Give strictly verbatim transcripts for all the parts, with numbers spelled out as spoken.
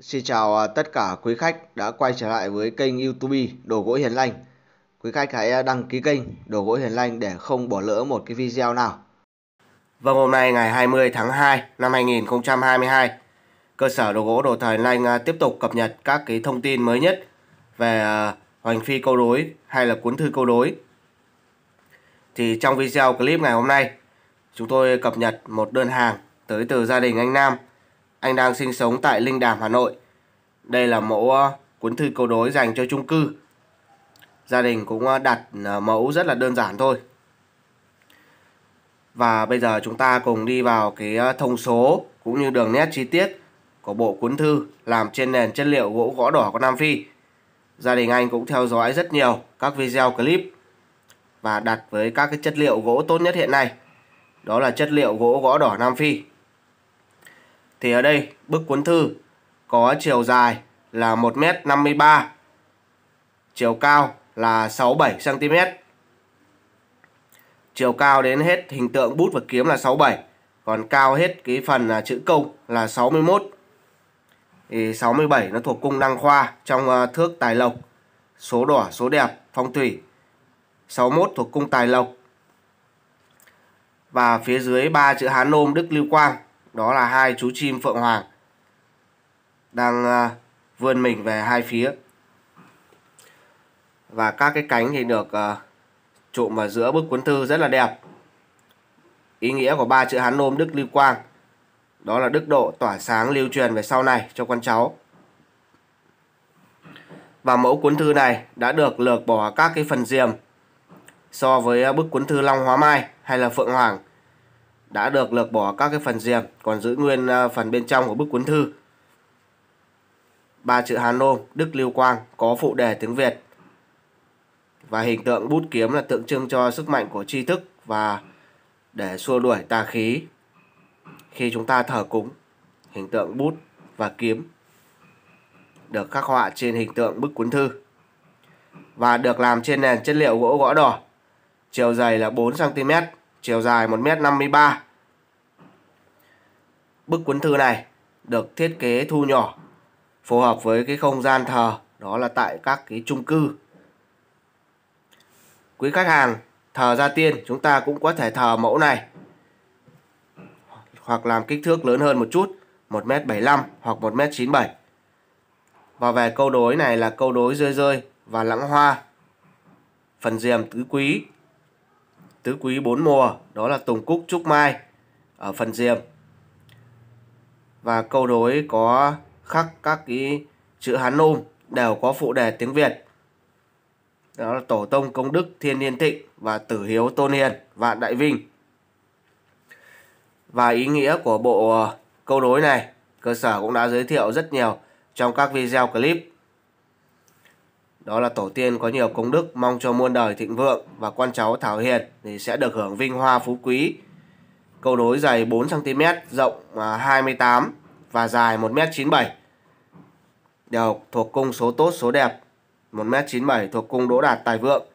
Xin chào tất cả quý khách đã quay trở lại với kênh YouTube Đồ Gỗ Hiền Lanh. Quý khách hãy đăng ký kênh Đồ Gỗ Hiền Lanh để không bỏ lỡ một cái video nào. Vâng, hôm nay ngày hai mươi tháng hai năm hai nghìn không trăm hai mươi hai, cơ sở đồ gỗ đồ thờ Hiền Lanh tiếp tục cập nhật các cái thông tin mới nhất về hoành phi câu đối hay là cuốn thư câu đối. Thì trong video clip ngày hôm nay, chúng tôi cập nhật một đơn hàng tới từ gia đình anh Nam. Anh đang sinh sống tại Linh Đàm, Hà Nội. Đây là mẫu cuốn thư câu đối dành cho chung cư. Gia đình cũng đặt mẫu rất là đơn giản thôi. Và bây giờ chúng ta cùng đi vào cái thông số cũng như đường nét chi tiết của bộ cuốn thư làm trên nền chất liệu gỗ gõ đỏ của Nam Phi. Gia đình anh cũng theo dõi rất nhiều các video clip và đặt với các cái chất liệu gỗ tốt nhất hiện nay. Đó là chất liệu gỗ gõ đỏ Nam Phi. Thì ở đây bức cuốn thư có chiều dài là một mét năm mươi ba, chiều cao là sáu mươi bảy xăng ti mét. Chiều cao đến hết hình tượng bút và kiếm là sáu mươi bảy, còn cao hết cái phần là chữ công là sáu mươi mốt. Thì sáu mươi bảy nó thuộc cung đăng khoa trong thước tài lộc, số đỏ, số đẹp, phong thủy. sáu mươi mốt thuộc cung tài lộc. Và phía dưới ba chữ Hán Nôm Đức Lưu Quang, đó là hai chú chim Phượng Hoàng đang vươn mình về hai phía. Và các cái cánh thì được trộm vào giữa bức cuốn thư rất là đẹp. Ý nghĩa của ba chữ Hán Nôm Đức Lưu Quang, đó là đức độ tỏa sáng lưu truyền về sau này cho con cháu. Và mẫu cuốn thư này đã được lược bỏ các cái phần diềm so với bức cuốn thư Long Hóa Mai hay là Phượng Hoàng. Đã được lược bỏ các cái phần diềm, còn giữ nguyên phần bên trong của bức cuốn thư. Ba chữ Hán Nôm Đức Lưu Quang có phụ đề tiếng Việt. Và hình tượng bút kiếm là tượng trưng cho sức mạnh của tri thức và để xua đuổi tà khí khi chúng ta thờ cúng. Hình tượng bút và kiếm được khắc họa trên hình tượng bức cuốn thư và được làm trên nền chất liệu gỗ gõ đỏ. Chiều dày là bốn xăng ti mét, chiều dài một mét năm mươi ba. Bức cuốn thư này được thiết kế thu nhỏ, phù hợp với cái không gian thờ, đó là tại các cái chung cư. Quý khách hàng thờ gia tiên, chúng ta cũng có thể thờ mẫu này, hoặc làm kích thước lớn hơn một chút, một mét bảy mươi lăm hoặc một mét chín mươi bảy. Và về câu đối này là câu đối rơi rơi và lãng hoa. Phần diềm tứ quý, tứ quý bốn mùa, đó là tùng cúc trúc mai ở phần diềm. Và câu đối có khắc các cái chữ Hán Nôm, đều có phụ đề tiếng Việt. Đó là tổ tông công đức thiên niên thịnh và tử hiếu tôn hiền vạn đại vinh. Và ý nghĩa của bộ câu đối này, cơ sở cũng đã giới thiệu rất nhiều trong các video clip. Đó là tổ tiên có nhiều công đức, mong cho muôn đời thịnh vượng và con cháu thảo hiền thì sẽ được hưởng vinh hoa phú quý. Câu đối dày bốn xăng ti mét, rộng hai mươi tám và dài một mét chín mươi bảy. Đều thuộc cung số tốt số đẹp, một mét chín mươi bảy thuộc cung đỗ đạt tài vượng.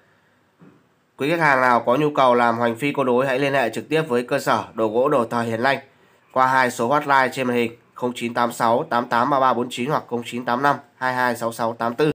Quý khách hàng nào có nhu cầu làm hoành phi câu đối hãy liên hệ trực tiếp với cơ sở đồ gỗ đồ thờ Hiền Lanh qua hai số hotline trên màn hình: không chín tám sáu tám tám ba ba bốn chín hoặc không chín tám năm hai hai sáu sáu tám tư.